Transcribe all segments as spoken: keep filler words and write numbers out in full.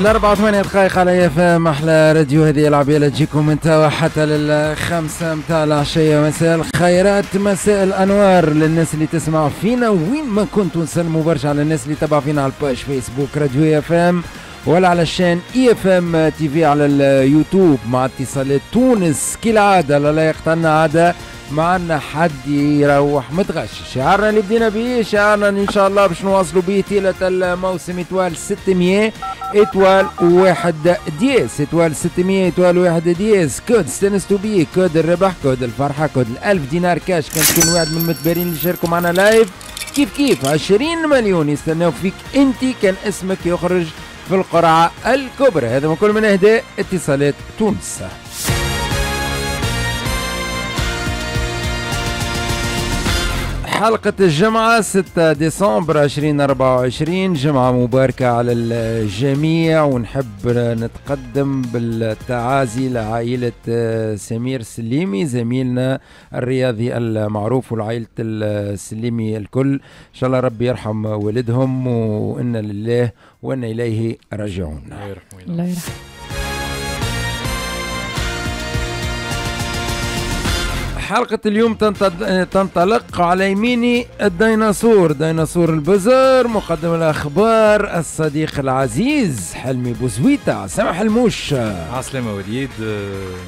الأربعة وثمانية دقائق على يفام أحلى راديو. هذه العبية تجيكم من توا حتى للخمسة متاع العشية. مساء الخيرات، مساء الأنوار للناس اللي تسمع فينا وين ما كنتوا. نسلموا برشا على الناس اللي تبع فينا على الباش فيسبوك راديو يفام، ولا على الشان اي اف ام تي في على اليوتيوب مع اتصالات تونس كالعادة. لا لا يقتلنا عادة، معنا حد يروح متغشش. شعارنا اللي بدينا بيه، شعارنا ان شاء الله باش نواصلوا بيه طيلة الموسم، اتوال ستمية اتوال واحد ديس، اتوال ستمية اتوال واحد ديس. كود استنستوا بيه، كود الربح، كود الفرحة، كود الألف دينار كاش كان تكون واحد من المتبارين اللي شاركوا معنا لايف. كيف كيف عشرين مليون يستناوك فيك انت، كان اسمك يخرج في القرعة الكبرى. هذا من كل من اهداء اتصالات تونس. حلقة الجمعة ستة ديسمبر ألفين وأربعة وعشرين، جمعة مباركة على الجميع، ونحب نتقدم بالتعازي لعائلة سمير السليمي زميلنا الرياضي المعروف، والعائلة السليمي الكل. إن شاء الله ربي يرحم والدهم، وإنا لله وإنا إليه راجعون. الله يرحمه. الله يرحمه. حلقة اليوم تنطلق على يميني الديناصور، ديناصور البزر، مقدم الأخبار الصديق العزيز حلمي بوزويته. سامح الموش، عسلامة وليد.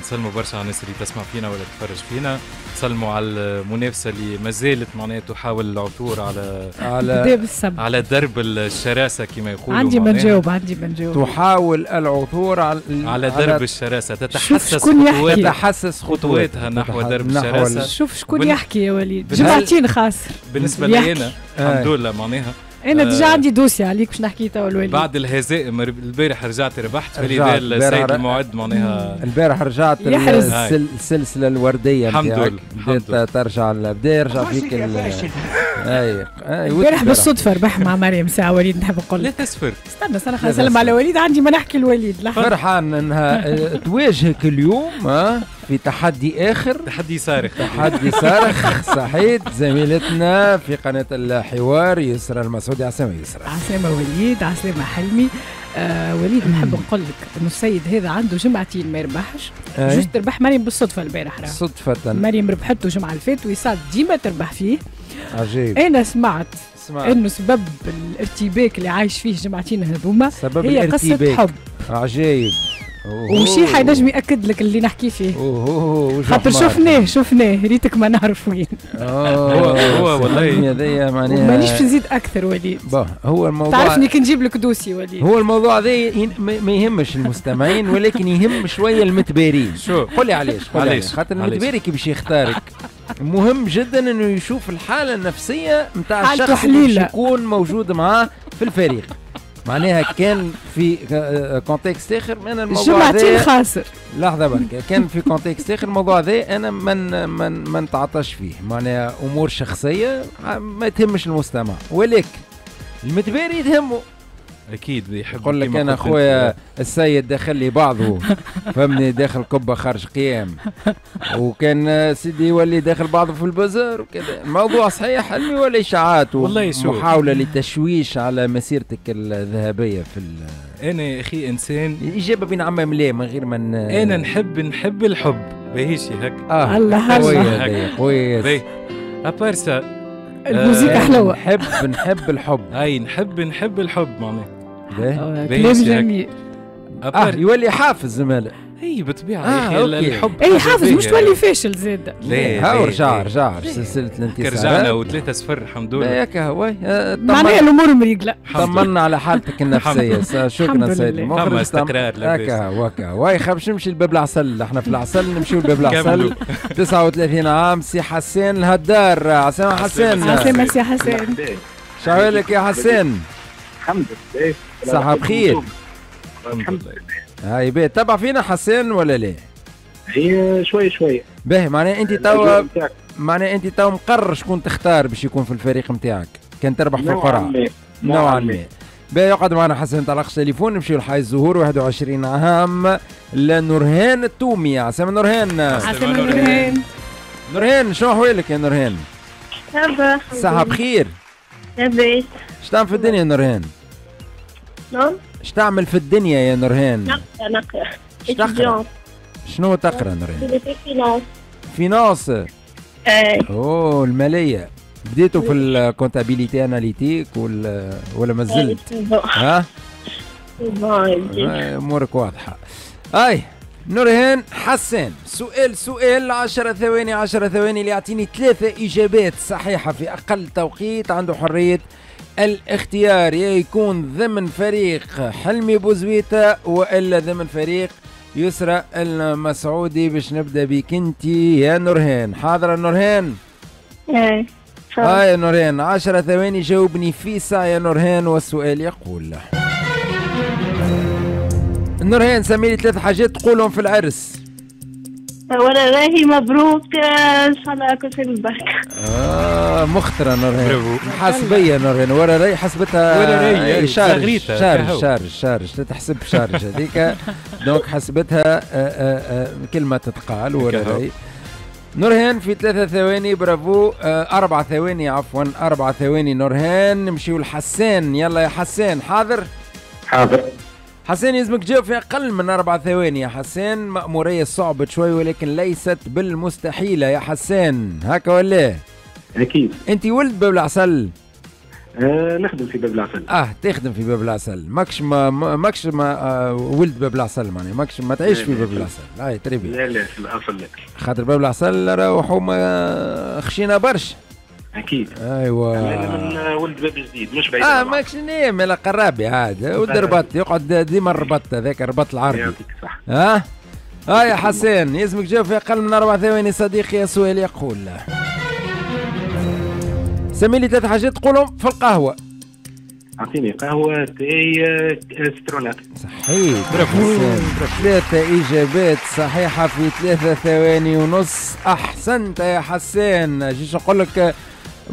نسلموا برشا على الناس اللي تسمع فينا ولا تتفرج فينا، نسلموا على المنافسة اللي مازالت معناها تحاول العثور على على على درب الشراسة كما يقولوا. عندي بنجاوب، عندي بنجاوب. تحاول العثور على على درب الشراسة، تتحسس خطوات تتحسس خطواتها نحو درب الشراسة. شوف شكون يحكي يا وليد، جمعتين خاسر بالنسبه لي انا. الحمد لله معناها انا ديجا عندي دوسي عليك باش نحكي توا الوليد. بعد الهزائم البارح رجعت ربحت، فلذا السيد الموعد معناها البارح رجعت السلسله الورديه. الحمد لله بدات ترجع، بدا يرجع فيك. اي البارح بالصدفه ربح مع مريم ساعه وليد. نحب نقول لا تسفر، استنى استنى خلينا نسلم على وليد. عندي ما نحكي الوليد. فرحان انها تواجهك اليوم في تحدي آخر، تحدي صارخ، تحدي صارخ صحيح. زميلتنا في قناة الحوار يسرى المسعودي. عسلامة يسرى. عسلامة وليد، عسلامة حلمي. آه وليد، نحب نقول لك انه السيد هذا عنده جمعتين ما يربحش، جوج تربح مريم بالصدفة البارح. صدفة مريم ربحته جمعة الفات، ويسعد ديما تربح فيه. عجيب. أنا سمعت انه سبب الارتباك اللي عايش فيه جمعتين هذوما هي قصة حب. عجيب. وشي حينجم ياكد لك اللي نحكي فيه، خاطر شفناه شفناه ريتك ما نعرف وين. هو والله هذايا معناها مانيش باش نزيد اكثر وليد. هو الموضوع تعرفني كي نجيب لك دوسي وليد. هو الموضوع هذايا ما يهمش المستمعين، ولكن يهم شويه المتبارين. شو قول لي علاش؟ علاش؟ خاطر المتباري كي باش يختارك مهم جدا انه يشوف الحاله النفسيه نتاع الشخص اللي يكون موجود معاه في الفريق. معناها كان في كونتكست اخر من الموضوع هذا خاسر. لحظه برك، كان في كونتكست اخر الموضوع هذا انا من من ما نتعطش فيه، معناها امور شخصيه ما تهمش المستمع، ولكن المتباري تهمه اكيد. يحب يقول لك انا اخويا السيد داخل لي بعضه فهمني، داخل قبه خارج قيام، وكان سيدي يولي داخل بعضه في البازار وكذا. الموضوع صحيح حلمي ولا اشاعات ومحاوله للتشويش على مسيرتك الذهبيه في ال... انا يا اخي انسان الاجابه بين عمام ليه من غير من انا نحب نحب الحب بهيشي هك. اه الله يرحمك. كويس. ابار سا الموسيقى حلوة. نحب نحب الحب. اي نحب نحب الحب معناها. كلام جميل. اه يولي حافز زمالة. اي بالطبيعة يا اخي الحب. اي حافز مش تولي فاشل زادة. لا هاو رجع رجع سلسلة الانتصارات. رجعنا وثلاثة صفر الحمد لله. لا هيك هو معناها الامور مريقلة. طمنا على حالتك النفسية. شكرا سيد المخرج. فما استقرار لاباس. هكا هو هكا هو. خابش نمشي لباب العسل، احنا في العسل نمشيو لباب العسل. تسعة وثلاثين عام سي حسين الهدار. عسلامة حسين. عسلامة سي حسين. شعوالك يا حسين؟ الحمد لله. صحة بخير. الحمد لله. هاي بيه تبع فينا حسين ولا لا؟ هي شوي شوي. باهي معناها انت توا معناها انت توا مقرر شكون تختار باش يكون في الفريق نتاعك كان تربح في القرعة نوعا ما. باهي يقعد معنا حسين، طلقش تليفون. نمشيو لحي الزهور واحد وعشرين عام لنورهان التومي. عسلامة نورهان. عسلامة نورهان. نورهان شنو احوالك يا نورهان؟ لاباس. صحة بخير. لاباس. شنو تعمل في الدنيا نورهان؟ نعم اش تعمل في الدنيا يا نورهان؟ نقرا نقرا تقرا. شنو تقرا نورهان؟ فينانس. فينانس. اي. اوه المالية. بديتوا في الكونتابيليتي اناليتيك ولا ولا مازلت؟ ها؟ امورك واضحة. اي نورهان حسان، سؤال سؤال عشر ثواني عشر ثواني اللي يعطيني ثلاثة إجابات صحيحة في أقل توقيت، عنده حرية الاختيار يا يكون ضمن فريق حلمي بوزويته وإلا ضمن فريق يسرى المسعودي. باش نبدأ بك أنت يا نورهان، حاضرة نورهان؟ إيه آه يا نورهان، عشر ثواني جاوبني في ساعة يا نورهان. والسؤال يقول نورهان سميلي ثلاث حاجات تقولهم في العرس. ولا راهي مبروك ان شاء الله كل شيء بالبركه. اه مخترة نورهان، حاسبية نورهان. ولا راهي حسبتها ولا راهي شارج شارج شارج شارج تتحسب شارج هذيك دونك حسبتها آآ آآ كلمة تتقال ولا راهي. نورهان في ثلاثة ثواني برافو، أربع ثواني عفوا أربع ثواني نورهان. نمشيو لحسان، يلا يا حسان حاضر؟ حاضر. حسين يلزمك تجاوب في أقل من أربع ثواني يا حسين، مأمورية صعبة شوي ولكن ليست بالمستحيلة يا حسين، هكا ولا؟ أكيد. أنت ولد باب العسل؟ أه نخدم في باب العسل. أه تخدم في باب العسل، ماكش ما ماكش ما آه ولد باب العسل معناها، ماكش ما تعيش في باب العسل، أي تربي. لا لا في الأصل لا. خاطر باب العسل راهو حومة خشينا برشا. أكيد. أيوة. أنا من ولد باب جديد مش بعيد. آه ماكش نيم لا قرابي عاد، ولد الرباط يقعد ديما الرباط هذاك الرباط العربي. يعطيك الصحة. ها؟ آه يا حسين يلزمك تجاوب في أقل من أربع ثواني صديقي. السؤال يقول سميلي ثلاث حاجات تقولهم في القهوة. أعطيني قهوة تاي سترونات. صحيح برافو. ثلاثة إجابات صحيحة في ثلاثة ثواني ونص، أحسنت يا حسين. جيش نقول لك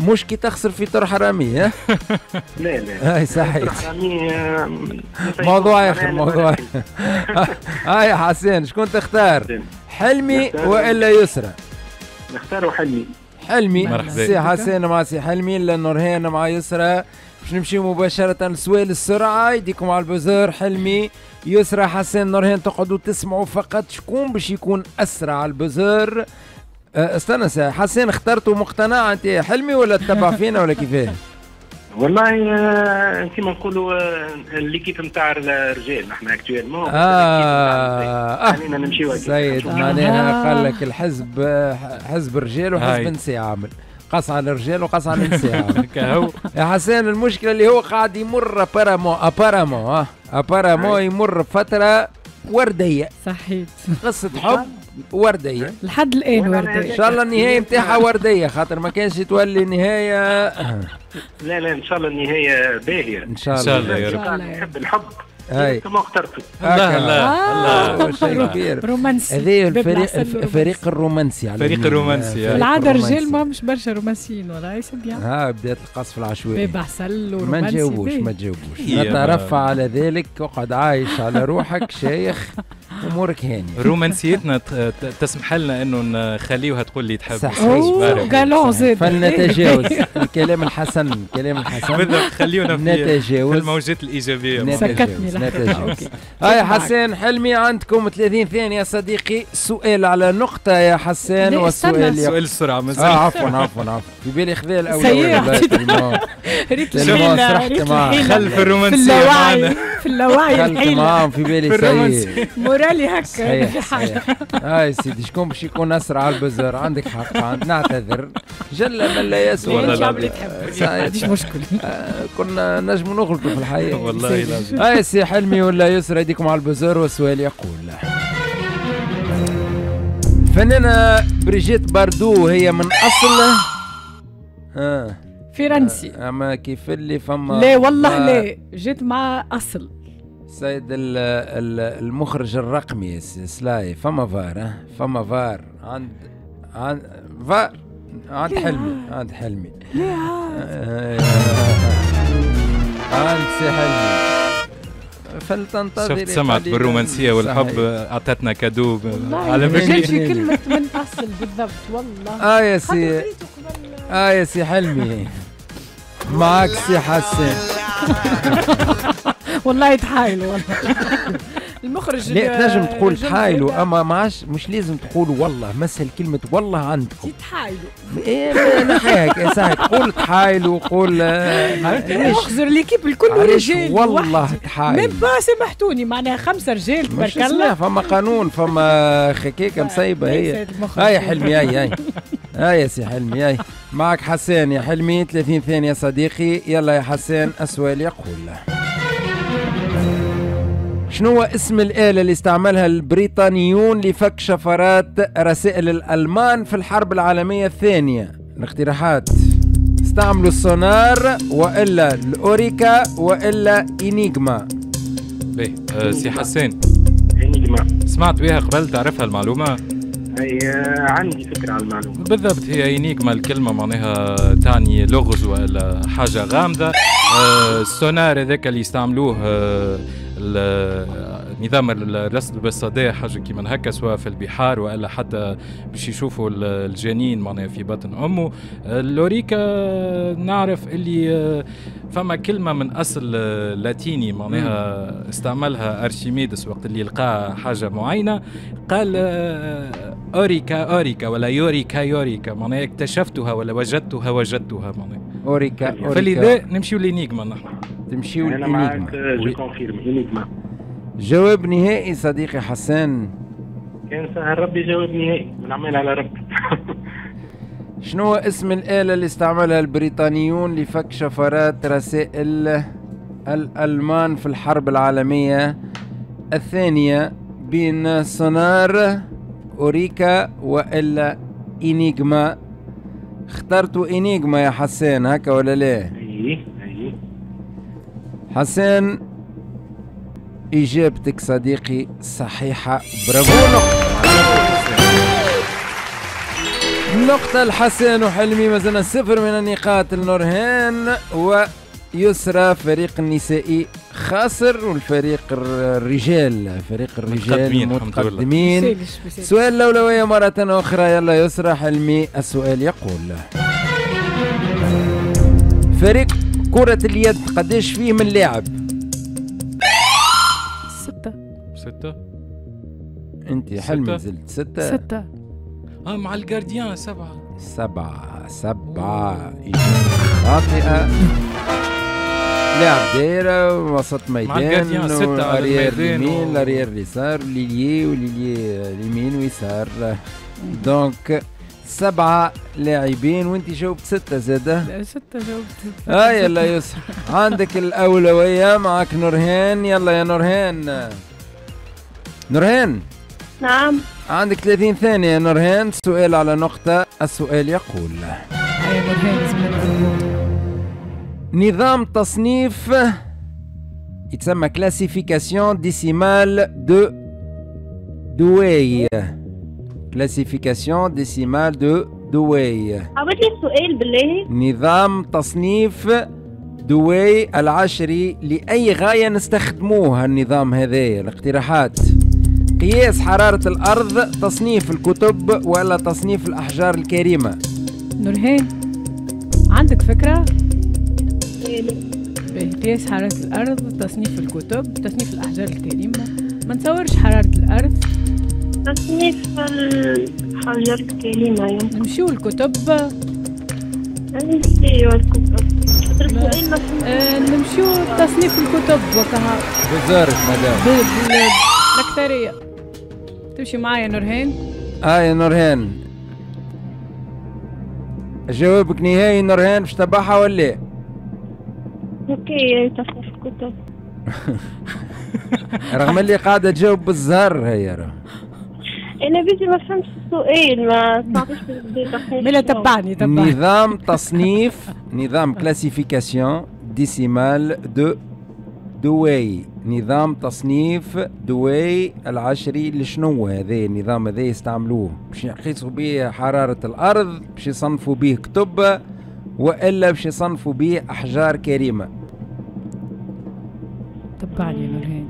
مش كي تخسر في طرح رامي ها؟ لا لا. اي صحيح. موضوع اخر موضوع. اي حسين شكون تختار؟ حلمي والا يسرى؟ نختاروا حلمي. حلمي. سي حسين مع سي حلمي، لا نورهان مع يسرى. باش نمشيو مباشرة لسوال السرعة، يديكم على البزار. حلمي يسرى حسين نورهان، تقعدوا تسمعوا فقط شكون باش يكون أسرع على البزار. استنى ساعة حسين، اخترت ومقتنع انت حلمي ولا تتبع فينا ولا كيفاه؟ والله كيما نقولوا الليكيب نتاع الرجال نحن اكتويلمون اه خلينا نمشيو هكا سيد، معناها قال لك الحزب حزب رجال وحزب نساء، عامل قص على الرجال وقص على النساء كهو يا حسين. المشكلة اللي هو قاعد يمر ابارامون ابارامون ابارامون يمر بفترة وردية. صحيت قصة حب ورديه لحد الان ورديه، ان شاء الله النهايه نتاعها ورديه خاطر ما كانش تولي نهايه. لا لا ان شاء الله النهايه باهيه ان شاء الله. ان شاء الله يا رب. نحب الحب كما اخترت. الله الله الله كبير رومانسي هذايا الفريق الفريق الرومانسي الفريق الرومانسي بالعاده الرجال ما مش برشا رومانسيين ولا سي بيان. ها بدات القصف في العشوائي بعسل ورومانسي ما تجاوبوش ما تجاوبوش نترفع على ذلك، اقعد عايش على روحك شيخ امورك هانيه. رومانسيتنا تسمح لنا انه نخليوها تقول لي تحب. صحيح غالون زاد فلنتجاوز الكلام الحسن الكلام الحسن بالضبط. خليونا في الموجات الايجابيه سكتني نتجاوز. هاي حسين حلمي عندكم ثلاثين ثانيه صديقي. سؤال على نقطه يا حسين. والسؤال سؤال السرعه مازال. اه عفوا عفوا عفوا في بالي خذا الاولويه. ريت الحين خلف الرومانسيه معنا في اللاوعي الحين في بالي سيء مورالي هكا في حاجه. هاي سيدي شكون باش يكون اسرع على البزر؟ عندك حق نعتذر جل من لا يسوى. والله اللي تحب ما عنديش مشكل كنا نجموا نغلطوا في الحياه والله لازم. هاي سي حلمي ولا يسرى يديكم على البزر. والسؤال يقول فنانة بريجيت باردو هي من اصل آه. فرنسي آه. اما كيف اللي فما لا والله لا جيت مع اصل سيد المخرج الرقمي سلاي. فما فار فما فار عند عند فار عند حلمي عند حلمي عند سي حلمي فلتنتظر. شفت سمعت بالرومانسية والحب أعطتنا كادو على بالي كلمة من أصل بالضبط والله. آه يا سي آه يا سي حلمي معاك سي حسن والله تحايلوا والله. المخرج لا تنجم تقول تحايلوا اما معاش مش لازم تقول والله مثل كلمه والله عندكم تحايلوا ايه نحيك صحيح تقول تحايلوا قول اخزر ليكيب الكل رجال والله تحايلوا ميم با سامحتوني معناها خمسه رجال تبارك الله فما قانون فما خكيكه مصيبه هي هاي حلمي هاي هاي هاي يا سي حلمي هاي معك حسان يا حلمي ثلاثين ثانيه صديقي يلا يا حسان السؤال يقول شنو هو اسم الآلة اللي استعملها البريطانيون لفك شفرات رسائل الألمان في الحرب العالمية الثانية؟ الاقتراحات استعملوا السونار وإلا الأوريكا وإلا إنيجما. باهي أه سي حسين إنيجما سمعت بها قبل تعرفها المعلومة؟ هي عندي فكرة على المعلومة بالضبط هي إنيجما الكلمة معناها تعني لغز ولا حاجة غامضة أه السونار هذاك اللي يستعملوه أه نظام الرصد بالصدى حاجه كيما هكا سواء في البحار والا حتى باش يشوفوا الجنين معناها في بطن امه اللوريكا نعرف اللي فما كلمه من اصل لاتيني معناها استعملها ارشميدس وقت اللي لقى حاجه معينه قال اوريكا اوريكا ولا يوريكا يوريكا معناها اكتشفتها ولا وجدتها وجدتها معناها اوريكا اوريكا فلذا نمشيو لإنيجما نحن تمشيو لإنيجما أنا معاك جو كونفيرم إنيجما جواب نهائي صديقي حسان كان سهل ربي جواب نهائي ونعمل على ربي شنو اسم الآلة اللي استعملها البريطانيون لفك شفرات رسائل الألمان في الحرب العالمية الثانية بين سونار أوريكا وإلا إنيجما اخترتوا إنيجما يا حسان هكا ولا لا؟ أيه أيه حسان إجابتك صديقي صحيحة برافو نقطة الحسن وحلمي مازلنا صفر من النقاط لنورهان ويسرى فريق النسائي خاسر والفريق الرجال فريق الرجال متقدمين سؤال الأولوية مرة أخرى يلا يسرى حلمي السؤال يقول فريق كرة اليد قديش فيه من لاعب؟ ستة انت يا حلمي زلت ستة ستة اه مع الجارديان سبعة سبعة سبعة خاطئة لاعب دايرة وسط ميدان والاريير يمين والاريير يسار ليليي وليليي يمين ويسار دونك سبعة لاعبين وانت جاوبت ستة زادة لا ستة جاوبت اه يلا يسر عندك الأولوية معك نورهان يلا يا نورهان نورهان نعم عندك ثلاثين ثانية يا نورهان سؤال على نقطة السؤال يقول نظام تصنيف يتسمى كلاسيفيكاسيون ديسيمال دو دوي كلاسيفيكاسيون ديسيمال دو دوي عاود لي السؤال بالله نظام تصنيف دوي العشري لأي غاية نستخدموه النظام هذايا الاقتراحات قياس حرارة الأرض، تصنيف الكتب ولا تصنيف الأحجار الكريمة؟ نورهان عندك فكرة؟ قياس حرارة الأرض، تصنيف الكتب، تصنيف الأحجار الكريمة، ما نصورش حرارة الأرض تصنيف الأحجار الكريمة يمكن نمشيو الكتب نمشيو الكتب آه نمشيو تصنيف الكتب وكها بالزارت مدام الأكثرية تمشي معايا نورهان؟ اه يا نورهان جوابك نهائي نورهان باش تبعها ولا؟ اوكي تصنيف الكتب رغم اللي قاعدة تجاوب بالزهر هي راه أنا بيجي ما فهمتش السؤال ما تعطيش ملا تبعني تبعني نظام تصنيف نظام كلاسيفيكاسيون ديسيمال دو دوي نظام تصنيف دوي العشري لشنو هذا النظام هذا يستعملوه باش يقيسوا به حرارة الأرض باش يصنفوا به كتب وإلا باش يصنفوا به أحجار كريمة تبعني نورهان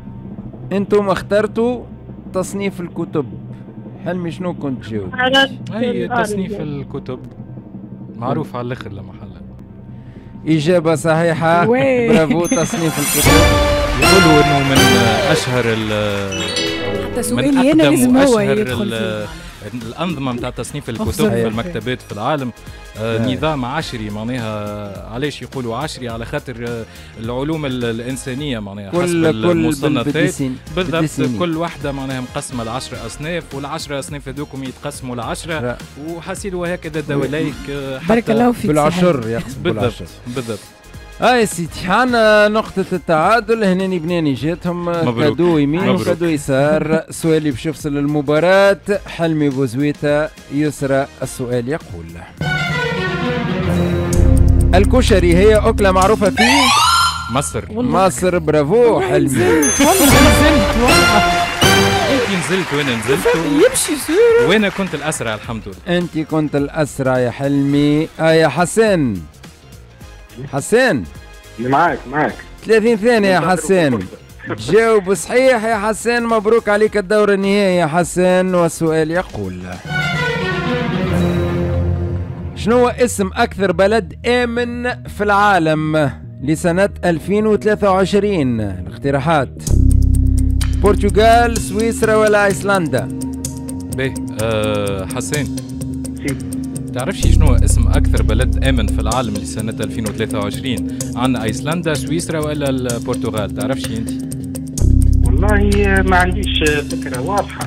أنتم اخترتوا تصنيف الكتب حلمي شنو كنت تجاوب؟ أي تصنيف الكتب معروف على الآخر لمحلها إجابة صحيحة برافو تصنيف الكتب يقولوا انه من اشهر حتى من اقدم واشهر الانظمه نتاع تصنيف الكتب في المكتبات في العالم. آه نظام عشري معناها. علاش يقولوا عشري؟ على خاطر العلوم الانسانيه معناها حسب المصنفات بالضبط كل وحده معناها مقسمه لعشرة اصناف، والعشرة اصناف هذوكم يتقسموا لعشرة وحسيلوا هكذا دواليك بارك الله فيك بالعشر يقسم بالعشر بالضبط. اه سيدي حنا نقطة التعادل هناني بناني جاتهم كادو يمين وكادو يسار. سؤالي باش يفصل المباراة حلمي بوزويته يسرى. السؤال يقول: الكشري هي أكلة معروفة في مصر. مصر برافو حلمي. انت نزلت وانا نزلت يمشي سير وانا كنت الأسرع الحمد لله. انت كنت الأسرع يا حلمي. اه يا حسن حسن معاك معاك ثلاثين ثانية يا حسن. جاوب صحيح يا حسن، مبروك عليك الدور النهائي يا حسن. والسؤال يقول: شنو اسم أكثر بلد آمن في العالم لسنة ألفين وثلاثة وعشرين؟ الاقتراحات: برتغال، سويسرا ولا أيسلندا؟ باهي أه حسن تعرفش شنو اسم أكثر بلد آمن في العالم لسنة ألفين وثلاثة وعشرين؟ عندنا أيسلندا، سويسرا ولا البرتغال؟ تعرفش أنت؟ والله ما عنديش فكرة واضحة،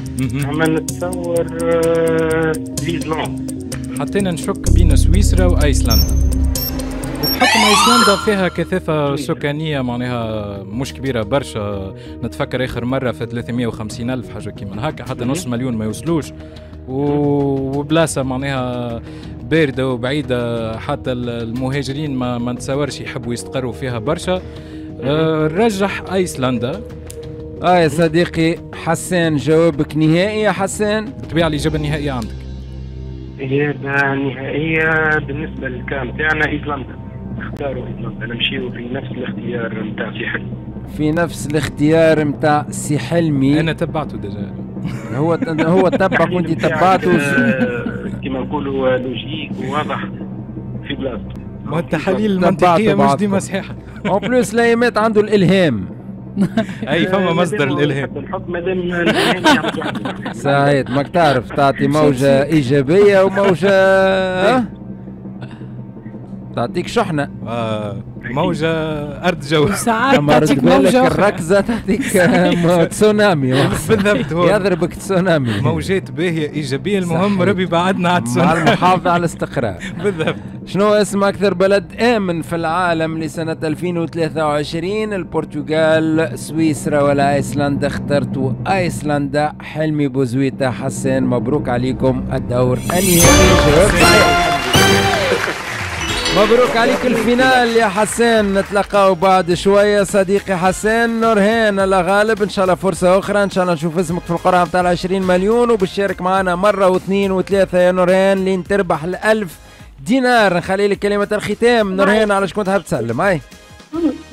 أما نتصور ايسلندا. حطينا نشك بين سويسرا وأيسلندا، وبحكم أيسلندا فيها كثافة سكانية معناها مش كبيرة برشا، نتفكر آخر مرة في ثلاثمائة وخمسين ألف حاجة كيما هكا، حتى نص مليون ما يوصلوش، وبلاصه معناها بارده وبعيده حتى المهاجرين ما, ما نتصورش يحبوا يستقروا فيها برشا. أه رجح ايسلندا. اه يا صديقي حسن جوابك نهائي يا حسن؟ بالطبيعه الاجابه النهائيه عندك؟ اجابه نهائيه بالنسبه للكام تاعنا ايسلندا، اختاروا ايسلندا، نمشيو في نفس الاختيار نتاع سي حلمي. في نفس الاختيار نتاع سي حلمي. انا تبعته ديجا. هو هو تبع كنت تبعته كما نقولوا لوجيك وواضح في بلاصته. ما التحاليل المنطقيه مش ديما صحيحه. اون بلوس لايمات عنده الالهام. اي فما مصدر الالهام. الحب مادام الالهام يعمل وحده. صحيح ماك تعرف تعطي موجه ايجابيه وموجه تعطيك شحنه. موجه ارض جو ساعات تجيك موجه الركزه تعطيك تسونامي بالضبط. هو يضربك تسونامي. موجات باهيه ايجابيه، المهم ربي بعدنا على التسونامي مع المحافظه على الاستقرار بالضبط. شنو اسم اكثر بلد امن في العالم لسنه ألفين وثلاثة وعشرين؟ البرتغال، سويسرا ولا ايسلندا؟ اخترتوا ايسلندا. حلمي بوزويته حسن مبروك عليكم الدور النهائي. مبروك عليك الفينال يا حسن. نتلقاو بعد شويه صديقي حسن. نورهان الله غالب، ان شاء الله فرصه اخرى، ان شاء الله نشوف اسمك في القرعه نتاع العشرين مليون، وبشارك معنا مره واثنين وثلاثه يا نورهان لين تربح الألف دينار. نخلي لك كلمه الختام نورهان، على شكون تحب تسلم؟ اي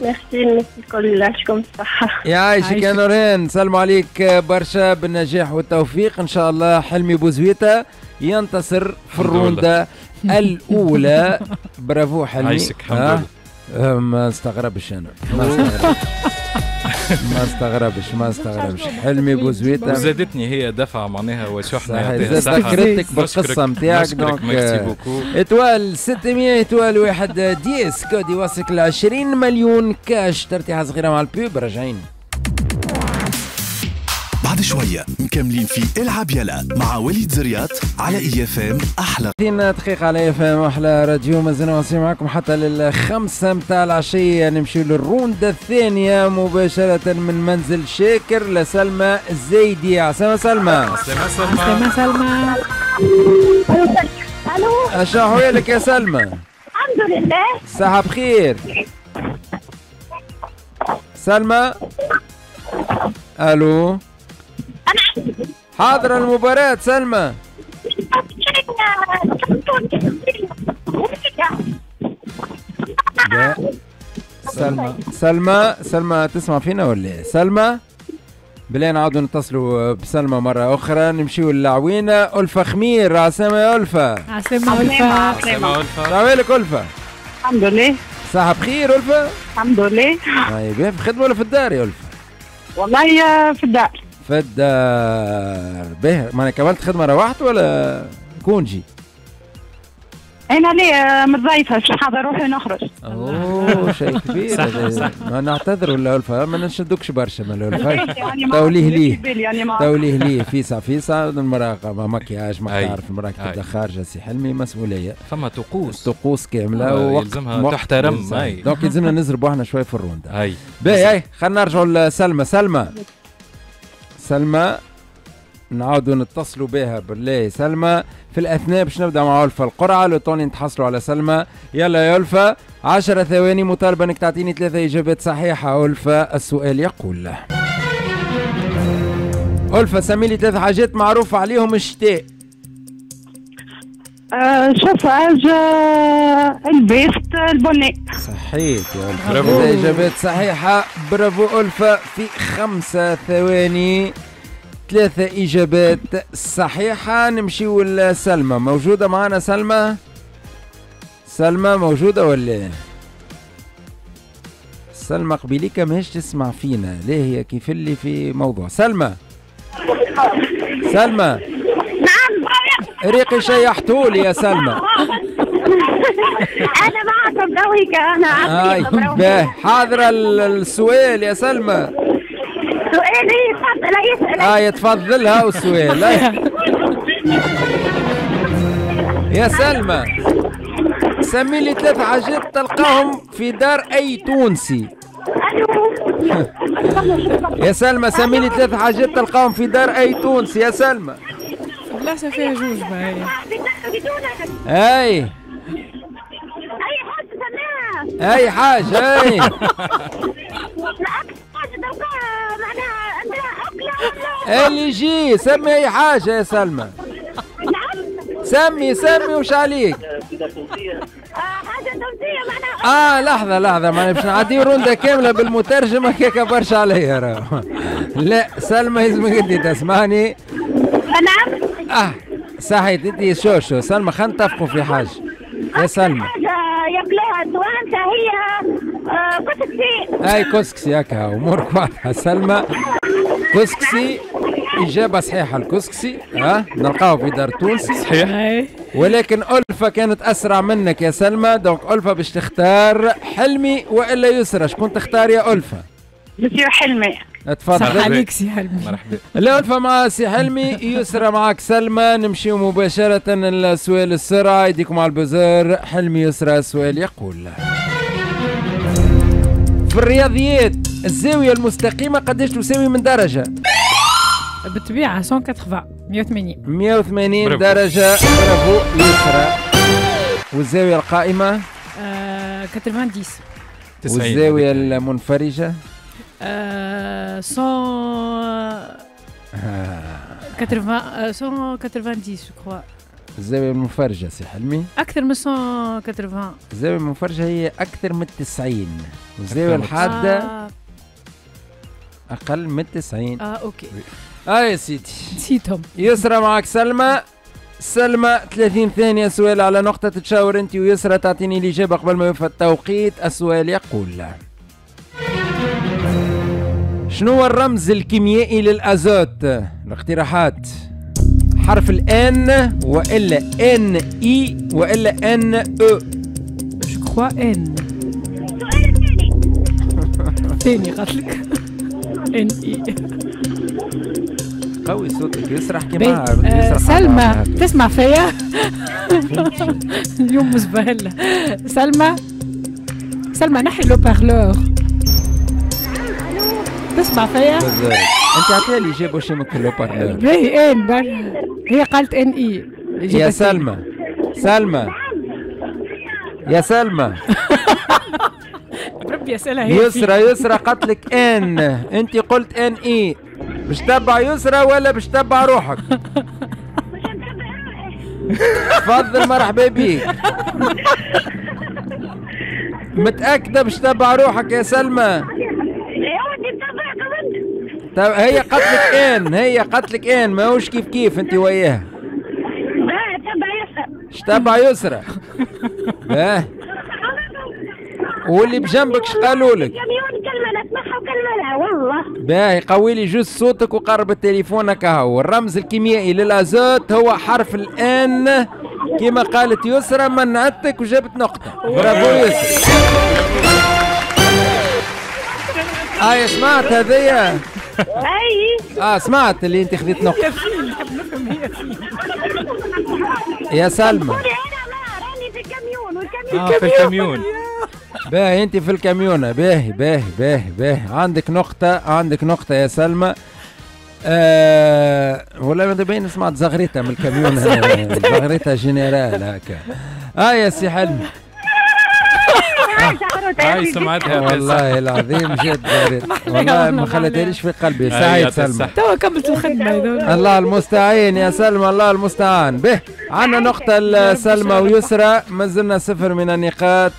ميرسي الناس الكل، يعطيكم الصحة. يعيشك يا نورهان، نسلموا عليك برشا بالنجاح والتوفيق، إن شاء الله حلمي بوزويته ينتصر في الروندة الأولى. برافو حلمي. يعيشك الحمد لله. ما استغربش أنا، ما استغربش ما استغربش ما استغربش حلمي بوزويته. وزادتني هي دفعة معناها وشحنة يعطيها الصحة. ذكرتك بالقصة نتاعك. ميرسي بوكو. اتوال ستمائة اتوال واحد ديس كودي يوصلك ل عشرين مليون كاش. ترتيحة صغيرة مع البوب راجعين. بعد شوية مكملين في العب يلا مع وليد زريات على اي اف ام احلى. ثلاثين دقيقة على اف ام احلى راديو، مازلنا واصلين معكم حتى للخمسة متاع العشية. نمشيو للرونده الثانية مباشرة من منزل شاكر لسلمى الزايدي. عسلامة سلمى. عسلامة سلمى. عسلامة سلمى. الو. اش احوالك يا سلمى؟ الحمد لله. صحة بخير. سلمى. الو. حاضرة المباراة سلمى. سلمى سلمى سلمى تسمع فينا ولا؟ سلمى بلا نعاودوا نتصلوا بسلمى مرة أخرى. نمشيو للعوينة ألفة خمير. عسلامة يا ألفة. عسلامة ألفة. عسلامة ألفة. شنو ألفة؟ الحمد لله. صحة بخير ألفة؟ الحمد لله. طيب في خدمة ولا في الدار يا ألفة؟ والله في الدار. في الدار. باهي معناها كملت خدمة روحت ولا كونجي؟ أنا ليه متضايفة مش حاضر روحي نخرج. أوه شيء كبير. صح صح. ما نعتذر ولا ألفة ما نشدكش برشا من ألفة. توليه ليه. توليه ليه فيسع فيسع المراقبة مكياج ما تعرف المراقبة تبدا خارجة سي حلمي مسؤولية. فما طقوس. طقوس كاملة ويلزمها تحترم. دونك يلزمنا نزربوا احنا شوية في الروندا. أي. باهي أي خلينا نرجعوا لسلمى سلمى. سلمى نعاودوا نتصلوا بها بالله سلمى في الاثناء باش نبدا مع ألفة القرعه لو طوني نتحصلوا على سلمى. يلا يا ألفة عشر ثواني مطالبه انك تعطيني ثلاثه اجابات صحيحه. ألفة السؤال يقول ألفة سمي لي ثلاث حاجات معروفه عليهم الشتاء. أه شفاج البيست البني. صحيت يا ألفة برافو اجابات صحيحه برافو ألفة في خمسه ثواني ثلاثة إجابات صحيحة. نمشيو لسلمى موجودة معنا سلمى. سلمى موجودة ولا سلمى قبيليكا ماهيش تسمع فينا ليه هي كيف اللي في موضوع سلمى. سلمى نعم ريقي شيحتولي يا سلمى. أنا معكم دويك أنا عارفة. حاضرة السؤال يا سلمى. سؤالي يتفضل يسأل. اه يتفضل هاو السؤال. يا سلمى سمي لي ثلاث حاجات تلقاهم في دار أي تونسي. يا سلمى سمي لي ثلاث حاجات تلقاهم في دار أي تونسي يا سلمى. بلاصة فيها جوج بهاي. أي. أي حاجة سماها. أي حاجة أي. اللي يجي سمي اي حاجه يا سلمى. نعم سمي سمي وش عليك. حاجه تونسيه معناها. اه لحظه لحظه معناها باش نعديو رونده كامله بالمترجمه كيكا برشا عليا راه. لا سلمى لازمك انت تسمعني. نعم اه صحيت انت شو شو سلمى خلينا نتفقوا في حاجه يا سلمى. حاجه ياكلوها التوانسه هي كسكسي. اي كسكسي هكا امورك واضحه سلمى. كسكسي إجابة صحيحة الكسكسي. ها نلقاه في دار تونسي صحيح ولكن ألفة كانت أسرع منك يا سلمى. دونك ألفة باش تختار حلمي وإلا يسرى شكون تختار يا ألفة؟ مسيو حلمي. اتفضل. صح عليك سي حلمي. مرحبا. لا ألفة مع سي حلمي يسرى معك سلمى. نمشيو مباشرة لسؤال السرعة يديكم مع البزار. حلمي يسرى السؤال يقول في الرياضيات الزاوية المستقيمة قداش تساوي من درجة؟ بالطبيعة مية وثمانين مية وثمانين مية وثمانين درجة برافو يسرى. والزاوية القائمة؟ آه تسعين والزاوية المنفرجة؟ آه مية وثمانين جو. الزاوية المنفرجة سي حلمي أكثر من مية وثمانين. الزاوية المنفرجة هي أكثر من تسعين والزاوية الحادة آه. أقل من تسعين. أه أوكي. أه يا سيدي نسيتهم. يسرى معك سلمى. سلمى ثلاثين ثانية سؤال على نقطة تتشاور أنت ويسرى تعطيني الإجابة قبل ما يوفى التوقيت. السؤال يقول شنو هو الرمز الكيميائي للأزوت؟ الاقتراحات حرف الان والا ان اي والا ان او. جو كخوا ان. السؤال الثاني. ثاني قالت لك ان اي. قوي صوتك يسرح كيما يسرح. سلمى تسمع فيا؟ اليوم مزبهله. سلمى سلمى نحي لو بارلور. تسمع فيا؟ انت عطيها لي جابوا شي مكتوب لو بارلور. باهي ان بارلور. هي قالت ان اي. يا سلمى سلمى يا سلمى ربي يسألها هي يسرى. يسرى قتلك ان انت قلت ان اي باش تبع يسرى ولا باش تبع روحك؟ تفضل مرحبا بيك. متأكدة باش تبع روحك يا سلمى؟ طيب هي قتلك ان هي قتلك ان ماهوش كيف كيف انت وياها. لا تبع يسرى. اش تبع يسرى؟ باه واللي بجنبك اش قالوا لك؟ مليون كلمه لا اسمعها وكلمه لا والله. باهي قوي لي جوز صوتك وقرب التليفون هكا هو. الرمز الكيميائي للازوت هو حرف الان كما قالت يسرى، منعتك وجابت نقطه. برافو يسرى. اه سمعت هذيا؟ اي اه سمعت اللي انت خذيت نقطه. يا سلمى آه في الكاميون. باهي انت في الكاميونة. باهي باهي باهي باهي عندك نقطة، عندك نقطة يا سلمى. آه ولا ما باين سمعت زغريتها من الكاميون. زغريتها جنرال هكا. اه يا سي حلمي. هاي سمعتها والله العظيم جد والله ما خلتهاليش في قلبي. سعيد سلمى توا كملت الخدمة. الله المستعين يا سلمى، الله المستعان. به عندنا نقطة لسلمى ويسرى، مازلنا صفر من النقاط.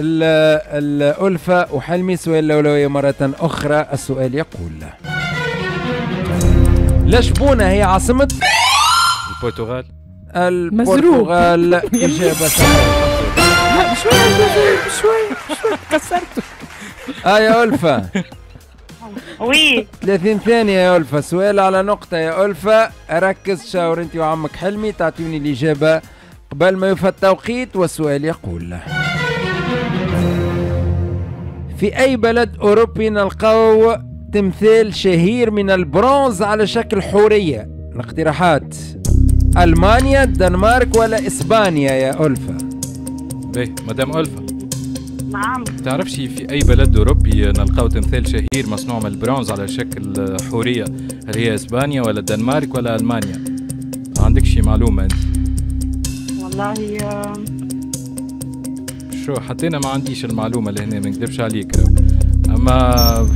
الألفة وحلمي. سؤال الأولوية مرة أخرى. السؤال يقول: لشبونة هي عاصمة البرتغال. البرتغال إجابة صحيحة. شوي شوي شوي كسرته. اه يا ألفة. وي ثلاثين ثانية يا ألفة. سؤال على نقطة يا ألفة، ركز شاور أنت وعمك حلمي تعطيوني الإجابة قبل ما يفات التوقيت. والسؤال يقول: في أي بلد أوروبي نلقاو تمثال شهير من البرونز على شكل حورية؟ الاقتراحات: ألمانيا، الدنمارك، ولا إسبانيا يا ألفة؟ باهي مدام ألفة. نعم. تعرفش في أي بلد أوروبي نلقاو تمثال شهير مصنوع من البرونز على شكل حورية؟ هل هي إسبانيا ولا الدنمارك ولا ألمانيا؟ عندك شي معلومة أنت؟ والله يا... شو حتى أنا ما عنديش المعلومة لهنا ما نكذبش عليك. أما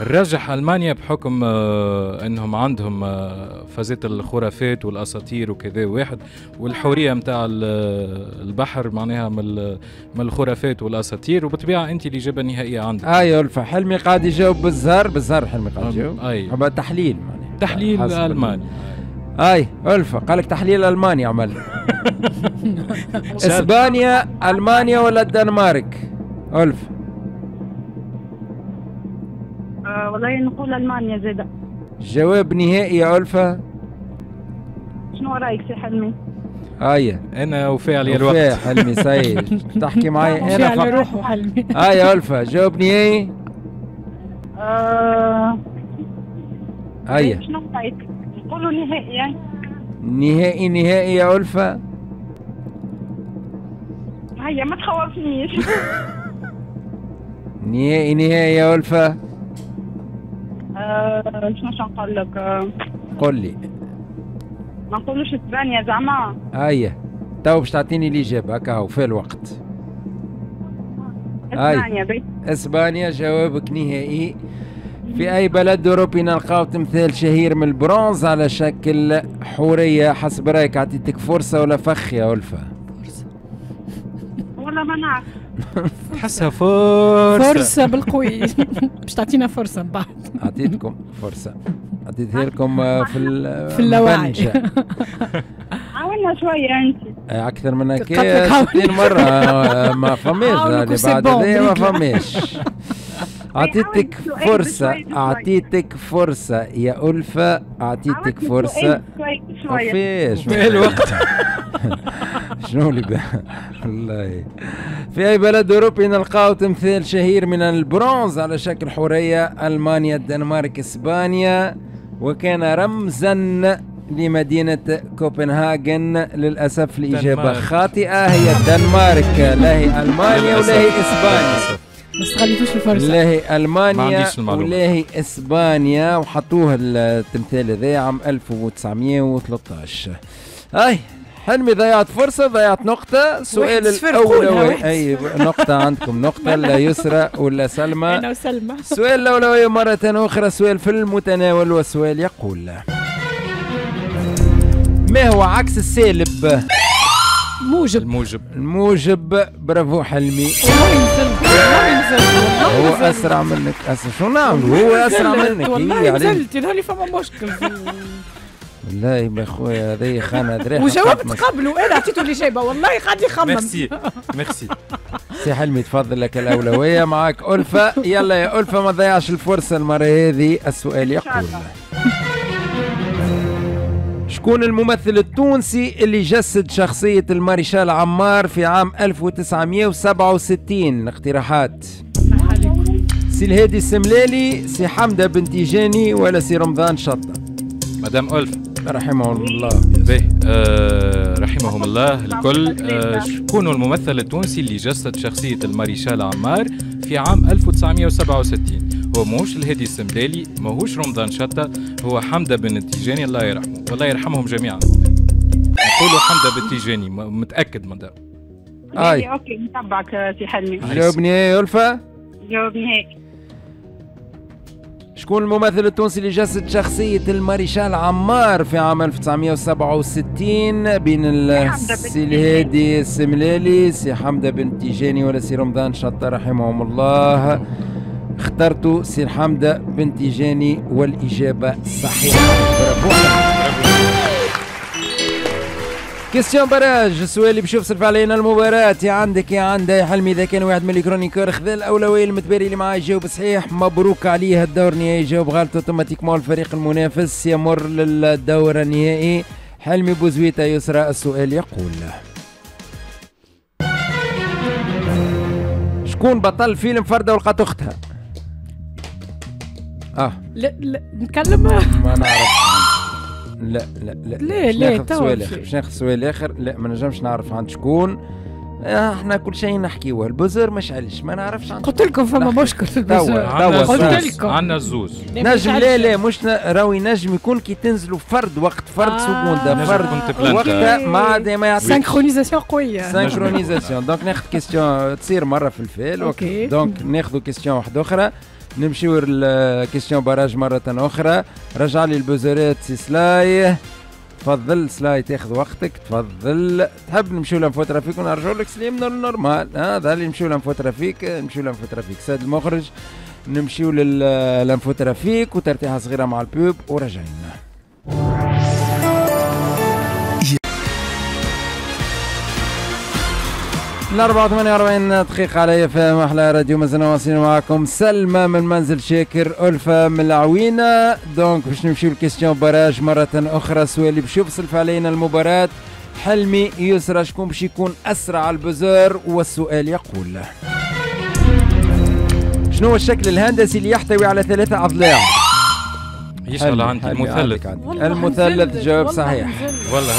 نرجح ألمانيا بحكم أنهم عندهم فازت الخرافات والأساطير وكذا واحد، والحورية متاع البحر معناها من الخرافات والأساطير، وبالطبيعة أنت الإجابة النهائية عندك. أي ألفة. حلمي قاعد يجاوب بالزهر بالزهر. حلمي قاعد يجاوب. أي تحليل معناها تحليل ألماني. أي ألفة قالك تحليل ألماني عمل. إسبانيا، ألمانيا، ولا الدنمارك؟ ألفة. والله نقول ألمانيا زادة. جواب نهائي يا ألفة؟ شنو رأيك في حلمي؟ أيه أنا وفي على الوقت. وفي حلمي سيد تحكي معي أنا فقط. روح وحلمي. أيه ألفة جواب نهائي؟ آه... أيه شنو رأيك؟ نقولوا نهائي. نهائي نهائي يا ألفة؟ هيا ما تخوفنيش. نهائي نهائي يا ألفة؟ أه شنو شنو نقول لك؟ أه قول لي. ما نقولوش اسبانيا زعما. اييه تو باش تعطيني الاجابه هكا هو في الوقت. اسبانيا. بي اسبانيا جوابك نهائي. في اي بلد اوروبي نلقاو تمثال شهير من البرونز على شكل حوريه؟ حسب رايك عطيتك فرصه ولا فخ يا ألفة؟ فرصه والله ما نعرف. حسها فرصة فرصة بالقوي باش تعطينا فرصة من بعد. أعطيتكم فرصة، أعطيتها لكم في في اللاوعي. عاونا شوية أنت. أكثر من هكايا ستين مرة ما فماش اللي بعد هذايا ما فماش. أعطيتك فرصة، أعطيتك فرصة يا ألفة، أعطيتك فرصة. فيش في الوقت. شنو اللي بها؟ والله في أي بلد أوروبي نلقاو تمثال شهير من البرونز على شكل حورية؟ ألمانيا، الدنمارك، إسبانيا. وكان رمزا لمدينة كوبنهاجن. للأسف الإجابة خاطئة، هي الدنمارك. لا هي ألمانيا ولا هي إسبانيا. ما استغليتوش الفرصة. لا هي ألمانيا ولا هي إسبانيا، وحطوه التمثال هذايا عام ألف وتسعمية وثلاطاش. أي حلمي ضيعت فرصة، ضيعت نقطة. سؤال الأولوية. أي نقطة عندكم نقطة لا يسرى ولا سلمى. أنا وسلمى. سؤال الأولوية مرة أخرى، سؤال في المتناول. والسؤال يقول: ما هو عكس السالب؟ موجب. الموجب. الموجب. برافو حلمي. هو أسرع منك. أسرع شو نعمل؟ هو أسرع منك. والله نزلت يظهر لي فما مشكل. والله ما خويا هذه خانة دريحة. وجاوبت قبله. أنا أعطيته الإجابة والله قاعد يخمم. ميرسي ميرسي. سي حلمي تفضل لك الأولوية. معاك ألفة، يلا يا ألفة ما تضيعش الفرصة المرة هذه. السؤال يقول: شكون الممثل التونسي اللي جسد شخصية المارشال عمار في عام ألف وتسعمائة وسبعة وستين؟ اقتراحات: سي الهادي السملالي، سي حمدة بنتيجاني، ولا سي رمضان شطة. مدام ألفة رحمهم الله. به آه رحمهم الله الكل. آه شكون الممثل التونسي اللي جسد شخصية المارشال عمار في عام ألف وتسعمائة وسبعة وستين؟ هو ماهوش الهادي السملالي، ماهوش رمضان شطة، هو حمدة بنتيجاني الله يرحمه، والله يرحمهم جميعا. نقولوا حمدة بنتيجاني، متأكد مدام. أي أوكي نتبعك سي حلمي. جاوبني يا ألفة. جاوبني. شكون الممثل التونسي اللي جسد شخصية المارشال عمار في عام ألف وتسعمائة وسبعة وستين؟ بين السي الهادي السملالي، سي حمدة بنتيجاني، ولا سي رمضان شطة رحمهم الله. اخترتوا سي حمدة بنتيجاني والإجابة صحيحة. برافو. كيستيون براج، السؤال اللي باش يفصل علينا المباراة، يا عندك يا عندها يا حلمي. إذا كان واحد من الكرونيكور خذا الأولوية، المتباري اللي معاه يجاوب صحيح مبروك عليه الدور النهائي، يجاوب غلط أوتوماتيكمون الفريق المنافس يمر للدور النهائي. حلمي بوزويته يسرى، السؤال يقول: شكون بطل فيلم فردة ولقات أختها؟ اه لا لا نتكلم ما نعرفش. لا لا لا لا لا ناخذ سؤال اخر، باش ناخذ سؤال اخر. لا ما نجمش نعرف عند شكون. احنا كل شيء نحكيوه، البزر مشعلش، ما نعرفش عند. قلت لكم فما مشكل في البزر، قلت لكم عندنا الزوز نجم. لا لا مش راوي نجم يكون كي تنزلوا فرد وقت فرد سكوندا فرد وقتها ما عاد ما يعطيش سينكرونيزاسيون قويه. سينكرونيزاسيون دونك ناخذ كيستيون تصير مره في الفيل. اوكي دونك ناخذ كيستيون واحده اخرى، نمشيو لكيستيون باراج مرة أخرى. رجع لي البوزرات سي سلاي، تفضل سلاي تاخذ وقتك، تفضل. تحب نمشيو لنفوت رفيق ونرجعوا لك سليم نورمال؟ هذا اللي نمشيو لنفوت رفيق، نمشيو لنفوت رفيق سيد المخرج، نمشيو لنفوت رفيق وترتيحة صغيرة مع البوب ورجعنا. أربعة وثمانين دقيقة على إف إم أحلى راديو، مازلنا واصلين معاكم. سلمى من منزل شاكر، ألفة من العوينة. دونك باش نمشيو لكيستيون باراج مرة أخرى، السؤال اللي باش يفصل علينا المباراة. حلمي يسرى، شكون باش يكون أسرع البزار؟ والسؤال يقول: شنو هو الشكل الهندسي اللي يحتوي على ثلاثة أضلاع؟ يشغل عندي المثلث. المثلث، جواب صحيح. والله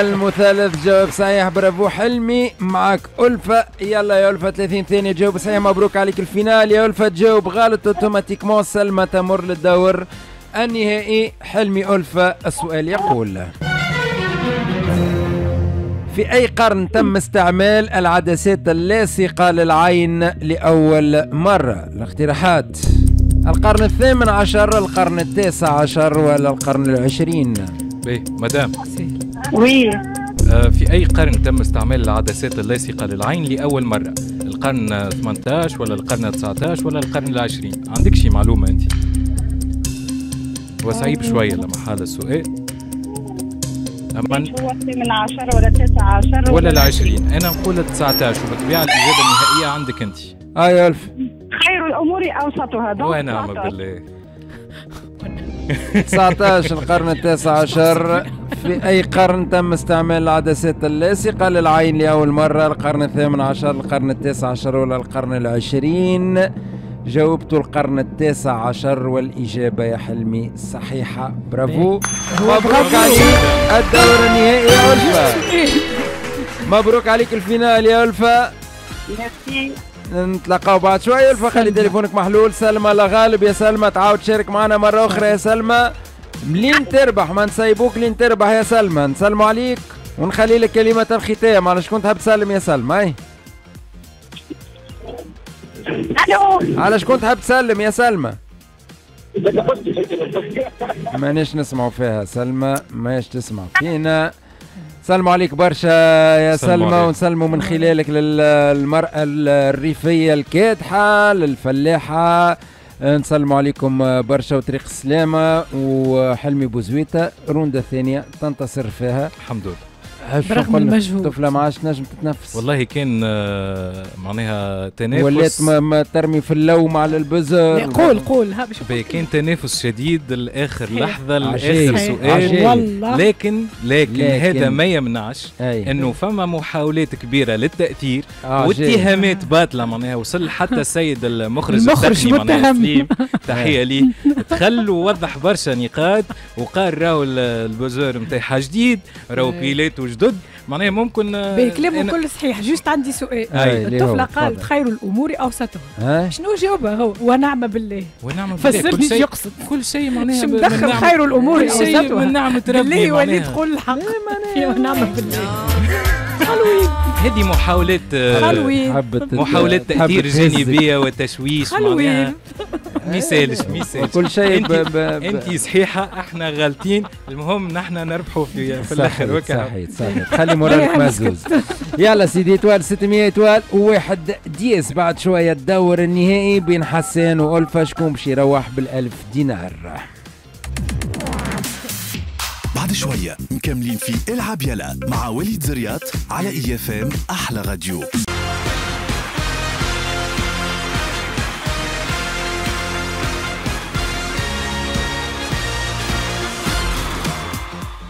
المثلث، جواب صحيح. برافو حلمي. معاك ألفة، يلا يا ألفة ثلاثين ثانية جاوب صحيح مبروك عليك الفينال. يا ألفة تجاوب غلط اوتوماتيكمون سلمى تمر للدور النهائي. حلمي ألفة، السؤال يقول: في أي قرن تم استعمال العدسات اللاصقة للعين لأول مرة؟ الاقتراحات: القرن الثامن عشر، القرن التاسع عشر، ولا القرن العشرين؟ بيه مدام. وي آه في أي قرن تم استعمال العدسات اللاصقة للعين لأول مرة؟ القرن ثمانية عشر، ولا القرن تسعة عشر، ولا القرن العشرين؟ عندك شي معلومة أنت؟ هو صعيب شوية لما حال السؤال. أما هو الثامن عشر ولا التاسع عشر ولا العشرين؟ أنا نقول تسعة عشر، وبالطبيعة الإجابة النهائية عندك أنت. أي ألف خير الأمور أوسطها. ونعم بالله. تسعة عشر القرن التاسع عشر. في أي قرن تم استعمال العدسات اللاصقة للعين لأول مرة؟ القرن الثامن عشر، القرن التاسع عشر، ولا القرن العشرين؟ جاوبتوا القرن التاسع عشر، والإجابة يا حلمي صحيحة. برافو، مبروك عليك الدور النهائي يا ألفة، مبروك عليك الفينال يا ألفة. ميرسي، نتلاقاو بعد شوية. ألفة خلي تليفونك محلول. سلمى لا غالب يا سلمى، تعاود تشارك معنا مرة أخرى يا سلمى. لين تربح، ما نسيبوك لين تربح يا سلمى. نسلموا عليك ونخلي لك كلمة الختام. على شكون تحب تسلم يا سلمى؟ أي ألو، على شكون تحب تسلم يا سلمى؟ مانيش نسمعوا فيها سلمى، ماهيش تسمع فينا. سلموا عليك برشا يا سلمى، ونسلموا من خلالك للمرأة الريفية الكادحة، للفلاحة. نسلموا عليكم برشا وطريق السلامة. وحلمي بوزويته روندا ثانية تنتصر فيها الحمد لله. برغم المجهود الطفله ما عادش تنجم تتنفس. والله كان معناها تنافس ولات ما ترمي في اللوم على البزر. قول قول كان تنافس شديد لاخر لحظه لاخر سؤال. لكن لكن هذا ما يمنعش انه فما محاولات كبيره للتاثير واتهامات باطله. معناها وصل حتى السيد المخرج التقني معناها سليم تحيه ليه تخل ووضح برشا نقاط وقال راهو البزر نتاعها جديد راهو بيلات وجدد. معناها ممكن بكلامه كل صحيح. جوست عندي سؤال. الطفله قالت خير الامور اوسطها. شنو جاوبها هو؟ ونعم بالله ونعم بالله فسر لي يقصد كل شيء. معناها مدخل خير الامور اوسطها من نعمه ربي. ولي تقول الحق ونعم بالله. حلوين هذه محاولات محاولات تأثير جانبية وتشويش. معناها ميسالش ميسالش كل شيء. انت صحيحة احنا غالطين. المهم نحن نربحوا في في الاخر. صحيح صحيح. خلي مورالك مهزوز. يلا سيدي توال ستمية توال وواحد ديس. بعد شوية الدور النهائي بين حسان وألفا. شكون باش يروح بالألف دينار؟ بعد شوية مكملين في العب يلا مع وليد زريات على اي اف ام احلى راديو.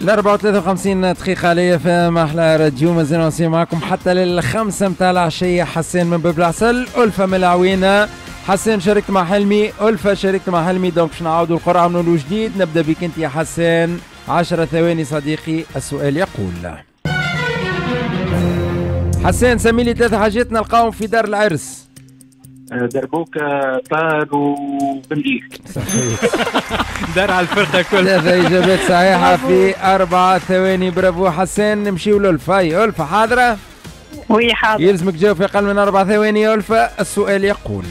أربعة وثلاثين دقيقة على اف ام احلى راديو. مازلنا نسير معكم حتى للخمسة متاع العشية. حسان من باب العسل، ألفة من العوينة. حسان شاركت مع حلمي، ألفة شاركت مع حلمي. دونك باش نعاودوا القرعة من جديد. نبدا بك انت يا حسان. عشرة ثواني صديقي. السؤال يقول حسان سمي لي ثلاثة حاجات نلقاهم في دار العرس. دربوك طار وبنديك. صحيح. دار على الفرقة كل. ثلاثة إجابات صحيحة في أربعة ثواني. برافو حسان. نمشيو للفاي. ألفة حاضرة؟ وي حاضرة. يلزمك تجاوب في أقل من أربع ثواني. ألفة السؤال يقول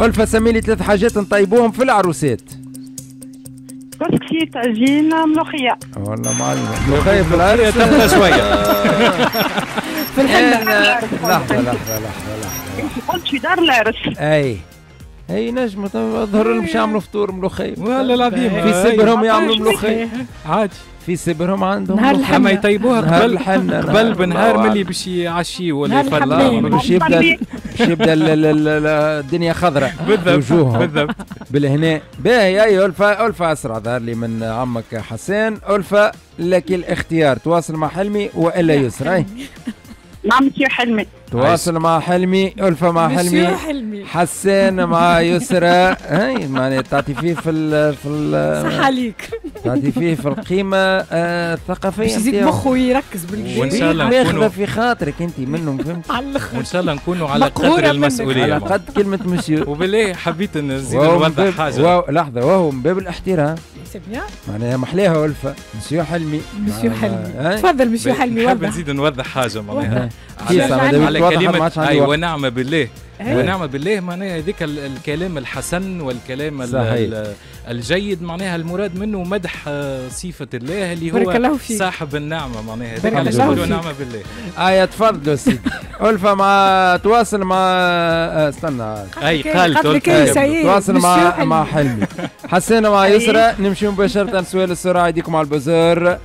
ألفة سمي لي ثلاثة حاجات نطيبوهم في العروسات. كسكسي طاجين ملوخية. والله معلم ملوخية في العرس تبقى شوية في الحلة. لحظة لحظة لحظة لحظة قلت في دار العرس. أي أي نجم أظهر لهم باش يعملوا فطور ملوخية. والله العظيم في سبرهم يعملوا ملوخية عادي. في سبرهم عندهم نهار الحنة. أما يطيبوها قبل قبل بنهار ملي باش يعشيوا ولا يفلحوا باش يبدا باش يبدا الدنيا خضراء وجوههم بالضبط بالهنا. باهي. أي ألفة ألفة أسرع ظهر لي من عمك حسان. ألفة لك الاختيار. تواصل مع حلمي وإلا يسرى. نعم مسيو حلمي. تواصل مع حلمي. ألفة مع حلمي. حسان مع يسرى. هاي معناها تعطي فيه في ال في ال صح عليك. تعطي فيه في القيمة الثقافية. باش يزيد مخه ويركز بالجديد. وإن شاء الله نكونوا في خاطرك أنت منهم. فهمت؟ على الآخر. وإن شاء الله نكونوا على قدر المسؤولية. على قد كلمة مسيو. وبالله حبيت نزيد نوضح حاجة. لحظة وهو من باب الاحترام. سي بيان. معناها محلاها ألفة. مسيو حلمي. مسيو حلمي. تفضل مسيو حلمي. نحب نزيد نوضح حاجة معناها. على كلمة أي ونعم بالله. ونعم بالله معناها هذيك الكلام الحسن والكلام الجيد. معناها المراد منه مدح صفة الله اللي هو صاحب النعمة. معناها هذيك علاش نقولوا نعم بالله. أيا تفضلوا سيدي. ألفة مع تواصل مع استنى. أي قالت تواصل مع مع حلمي. حسنا مع يسرى. نمشي مباشرة سؤال السرعة يديكم على البزار.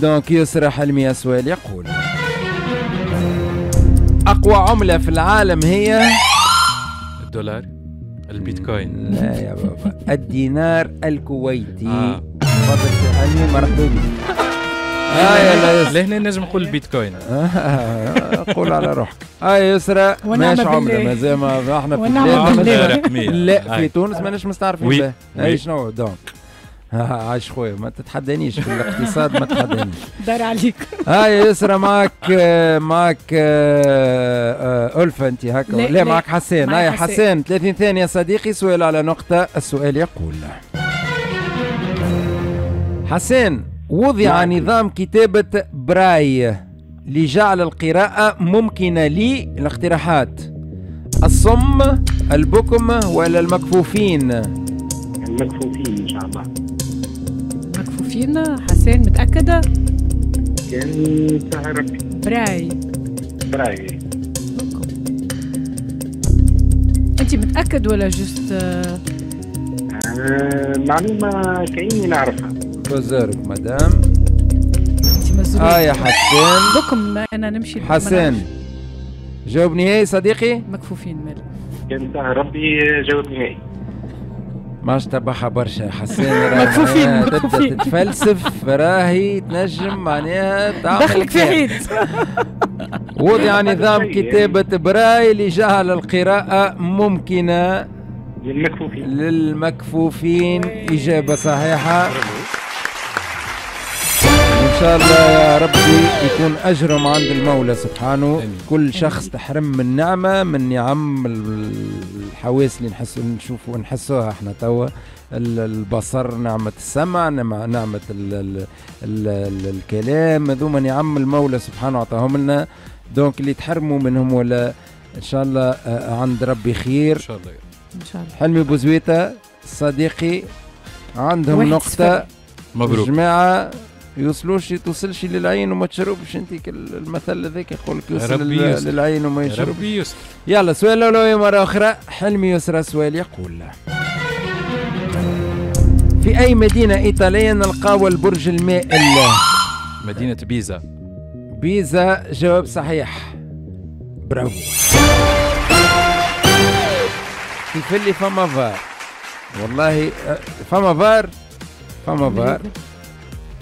دونك يسرى حلمي السؤال يقول أقوى عملة في العالم هي الدولار. البيتكوين. لا يا بابا. الدينار الكويتي. آه. تفضل سي حلمي مرحبا بك. آه يا يسرى. لهنا نجم نقول البيتكوين. قول على روحك. آه يا يسرى ماش عملة مازال ما احنا في بلاد رقمية. لا في تونس ماناش مستعرفين بها. أي شنو دونك. عايش خويا ما تتحدانيش في الاقتصاد ما تتحدانيش. دار عليك. هاي يسرى معك معك ألفة أنت هكا. لا, لا معك حسان. هاي حسان ثلاثين ثانية صديقي. سؤال على نقطة. السؤال يقول حسان وضع نظام كتابة برايل لجعل القراءة ممكنة للاقتراحات الصم البكم ولا المكفوفين. المكفوفين إن شاء الله. فينا حسين متأكدة؟ كان تاع ربي. برايل. برايل. أنت متأكد ولا جست؟ آه معلومة كأني نعرفها. بزرق مدام. بوزويته. اه يا حسان دوكم انا نمشي. حسان جاوبني هاي صديقي. مكفوفين مال كان تاع ربي. جاوبني هاي ما اشتبعها برشا حسان. مكفوفين مكفوفين. تتفلسف راهي تنجم معناها تعمل دخلك في حيط. وضع نظام كتابة برايل لجعل القراءة ممكنة للمكفوفين. للمكفوفين إجابة صحيحة. إن شاء الله يا ربي يكون أجرهم عند المولى سبحانه. أمين. كل شخص تحرم من نعمة من نعم الحواس اللي نحس نشوفوا نحسوها احنا توا، البصر، نعمة السمع، نعمة ال ال ال ال الكلام، هذوما نعم المولى سبحانه عطاهم لنا. دونك اللي تحرموا منهم ولا إن شاء الله عند ربي خير. إن شاء الله إن شاء الله. حلمي بوزويته صديقي عندهم نقطة. مبروك. جماعة يوصلوش توصلش للعين وما تشربش. انت المثل هذاك يقول لك يوصل للعين وما يشربش. ربي يسر. يلا سؤال اولوي مرة أخرى. حلمي يسرى سؤال يقول: في أي مدينة إيطالية نلقاو البرج المائل؟ مدينة بيزا. بيزا جواب صحيح. برافو. كيف اللي فما فار؟ والله فما فار؟ فما فار؟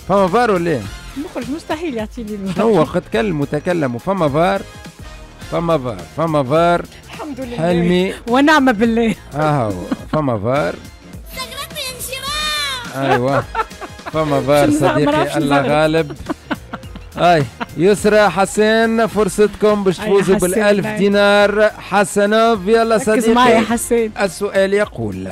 فما فار ولا ايه؟ المخرج مستحيل يعطيني المخرج. هو قد كلم وتكلم وفما فار. فما فار فما فار. الحمد لله. حلمي ونعم بالله. اهو فما فار. ايوه فما فار صديقي. الله غالب. اي يسرى حسين فرصتكم باش تفوزوا بالألف دينار. حسنوف يلا صديقي حسين. السؤال يقول: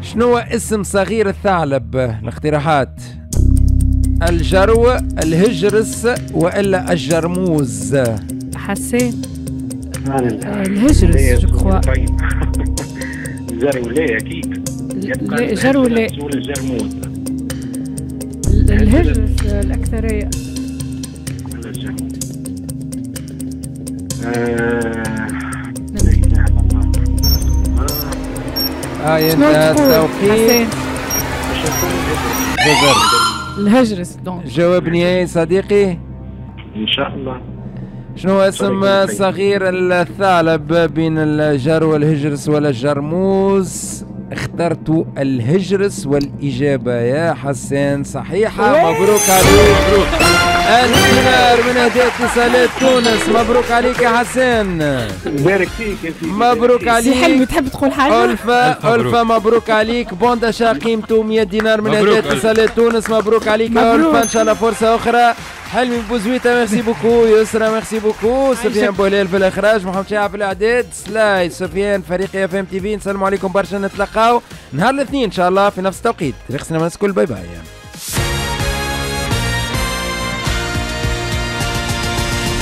شنو اسم صغير الثعلب؟ الاقتراحات: الجرو، الهجرس، والا الجرموز. حسين الهجرس جو كخوا. الجرو لا اكيد. لا جرو لا. الجرموز. الهجرس الاكثريه. هاي التوقيت. الهجرس دونك. جاوبني يا صديقي. ان شاء الله. شنو اسم صغير الثعلب بين الجرو والهجرس ولا الجرموس؟ اخترتوا الهجرس والاجابه يا حسين صحيحه. مبروك عليك. مبروك. ألف دينار من هدايا اتصالات تونس. مبروك عليك يا حسين. بارك فيك يا سيدي. مبروك عليك. سي حلمي تحب تقول حاجه؟ ألفة ألفة مبروك عليك. بونداشا قيمته مية دينار من هدايا اتصالات تونس. مبروك عليك يا ألفة. ان شاء الله فرصه اخرى. حلمي بوزويته ميرسي بوكو. يسرى ميرسي بوكو. سفيان بوليل في الاخراج، محمد شعب في الاعداد، سلاي سفيان، فريق اف ام تي في. نسلموا عليكم برشا. نتلقاو نهار الاثنين ان شاء الله في نفس التوقيت. رخصنا من الناس الكل. باي باي.